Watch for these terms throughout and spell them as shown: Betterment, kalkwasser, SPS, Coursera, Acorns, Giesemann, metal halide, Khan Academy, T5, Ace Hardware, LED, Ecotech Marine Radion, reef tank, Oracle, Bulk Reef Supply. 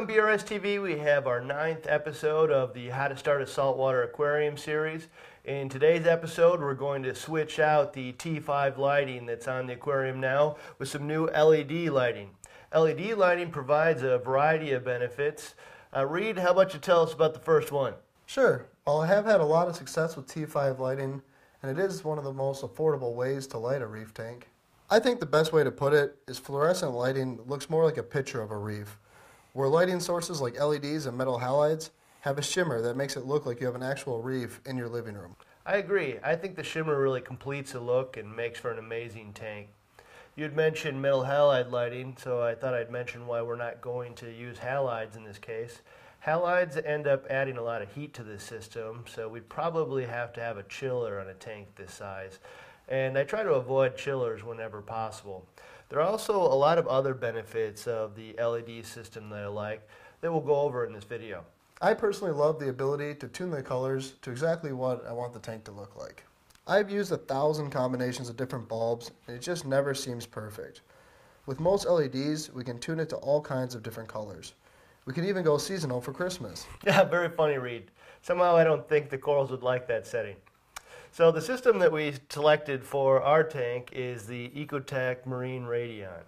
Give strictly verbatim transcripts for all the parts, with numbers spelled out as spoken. on B R S T V, we have our ninth episode of the How to Start a Saltwater Aquarium series. In today's episode, we're going to switch out the T five lighting that's on the aquarium now with some new L E D lighting. L E D lighting provides a variety of benefits. Uh, Reed, how about you tell us about the first one? Sure. Well, I have had a lot of success with T five lighting, and it is one of the most affordable ways to light a reef tank. I think the best way to put it is fluorescent lighting looks more like a picture of a reef, where lighting sources like L E Ds and metal halides have a shimmer that makes it look like you have an actual reef in your living room. I agree. I think the shimmer really completes the look and makes for an amazing tank. You had mentioned metal halide lighting, so I thought I'd mention why we're not going to use halides in this case. Halides end up adding a lot of heat to this system, so we'd probably have to have a chiller on a tank this size. And I try to avoid chillers whenever possible. There are also a lot of other benefits of the L E D system that I like that we'll go over in this video. I personally love the ability to tune the colors to exactly what I want the tank to look like. I've used a thousand combinations of different bulbs, and it just never seems perfect. With most L E Ds, we can tune it to all kinds of different colors. We could even go seasonal for Christmas. Yeah, very funny, Reed. Somehow I don't think the corals would like that setting. So the system that we selected for our tank is the Ecotech Marine Radion.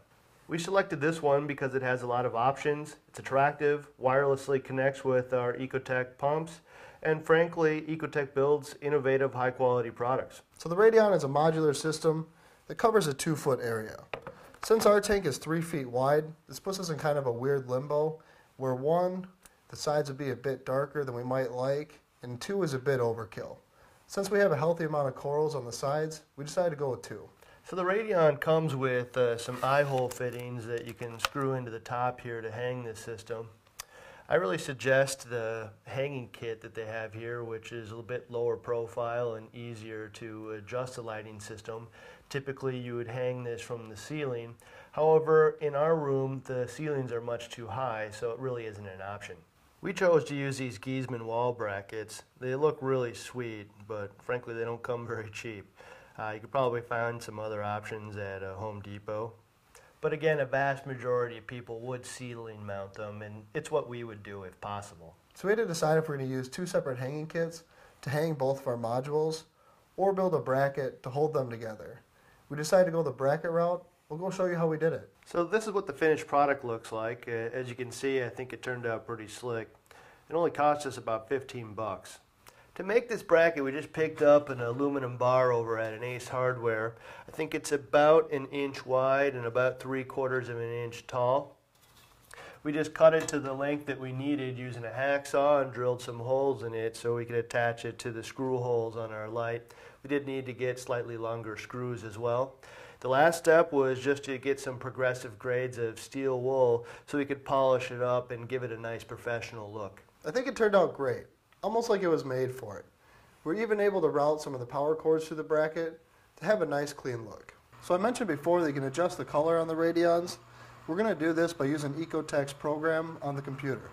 We selected this one because it has a lot of options. It's attractive, wirelessly connects with our Ecotech pumps, and frankly, Ecotech builds innovative, high-quality products. So the Radion is a modular system that covers a two-foot area. Since our tank is three feet wide, this puts us in kind of a weird limbo, where one, the sides would be a bit darker than we might like, and two is a bit overkill. Since we have a healthy amount of corals on the sides, we decided to go with two. So the Radion comes with uh, some eye hole fittings that you can screw into the top here to hang this system. I really suggest the hanging kit that they have here, which is a little bit lower profile and easier to adjust the lighting system. Typically you would hang this from the ceiling. However, in our room the ceilings are much too high, so it really isn't an option. We chose to use these Giesemann wall brackets. They look really sweet, but frankly they don't come very cheap. Uh, you could probably find some other options at uh, Home Depot. But again, a vast majority of people would ceiling mount them, and it's what we would do if possible. So we had to decide if we're going to use two separate hanging kits to hang both of our modules, or build a bracket to hold them together. We decided to go the bracket route. We'll go show you how we did it. So this is what the finished product looks like. Uh, as you can see, I think it turned out pretty slick. It only cost us about fifteen bucks. To make this bracket, we just picked up an aluminum bar over at an Ace Hardware. I think it's about an inch wide and about three quarters of an inch tall. We just cut it to the length that we needed using a hacksaw and drilled some holes in it so we could attach it to the screw holes on our light. We did need to get slightly longer screws as well. The last step was just to get some progressive grades of steel wool so we could polish it up and give it a nice professional look. I think it turned out great. Almost like it was made for it. We're even able to route some of the power cords through the bracket to have a nice clean look. So I mentioned before that you can adjust the color on the Radions. We're going to do this by using Ecotech's program on the computer.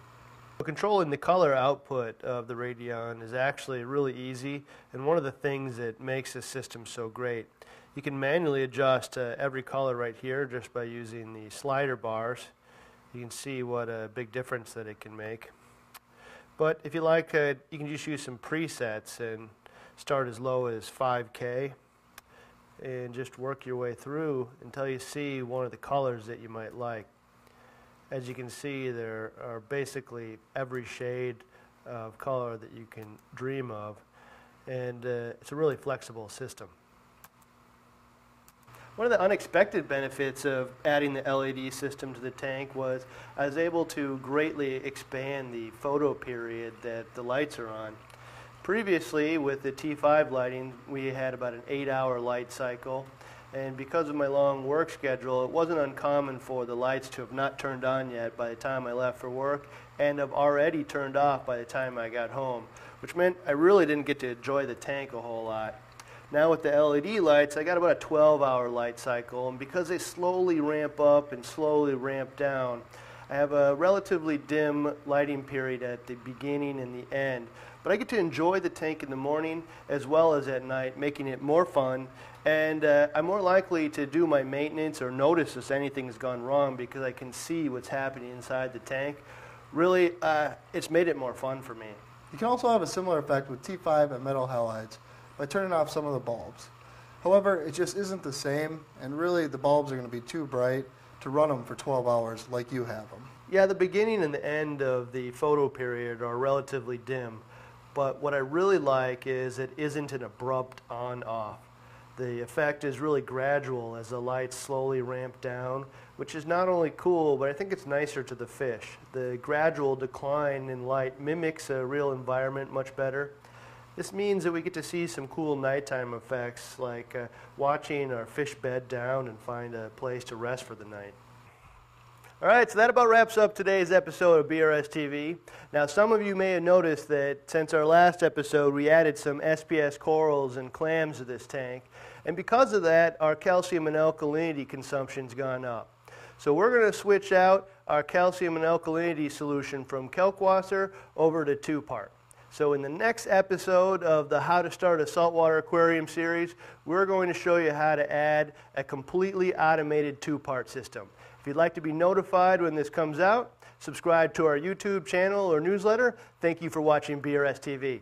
Controlling the color output of the Radion is actually really easy, and one of the things that makes this system so great. You can manually adjust uh, every color right here just by using the slider bars. You can see what a big difference that it can make. But if you like, uh, you can just use some presets and start as low as five K and just work your way through until you see one of the colors that you might like. As you can see, there are basically every shade of color that you can dream of, and uh, it's a really flexible system. One of the unexpected benefits of adding the L E D system to the tank was I was able to greatly expand the photo period that the lights are on. Previously, with the T five lighting, we had about an eight hour light cycle, and because of my long work schedule, it wasn't uncommon for the lights to have not turned on yet by the time I left for work and have already turned off by the time I got home, which meant I really didn't get to enjoy the tank a whole lot. Now with the L E D lights, I got about a twelve hour light cycle, and because they slowly ramp up and slowly ramp down, I have a relatively dim lighting period at the beginning and the end. But I get to enjoy the tank in the morning as well as at night, making it more fun, and uh, I'm more likely to do my maintenance or notice if anything's gone wrong because I can see what's happening inside the tank, really, uh, it's made it more fun for me. You can also have a similar effect with T five and metal halides by turning off some of the bulbs. However, it just isn't the same, and really the bulbs are going to be too bright to run them for twelve hours like you have them. Yeah, the beginning and the end of the photo period are relatively dim, but what I really like is it isn't an abrupt on-off. The effect is really gradual as the lights slowly ramp down, which is not only cool, but I think it's nicer to the fish. The gradual decline in light mimics a real environment much better. This means that we get to see some cool nighttime effects, like uh, watching our fish bed down and find a place to rest for the night. All right, so that about wraps up today's episode of B R S T V. Now, some of you may have noticed that since our last episode, we added some S P S corals and clams to this tank. And because of that, our calcium and alkalinity consumption's gone up. So we're going to switch out our calcium and alkalinity solution from kalkwasser over to two-part. So in the next episode of the How to Start a Saltwater Aquarium series, we're going to show you how to add a completely automated two-part system. If you'd like to be notified when this comes out, subscribe to our YouTube channel or newsletter. Thank you for watching B R S T V.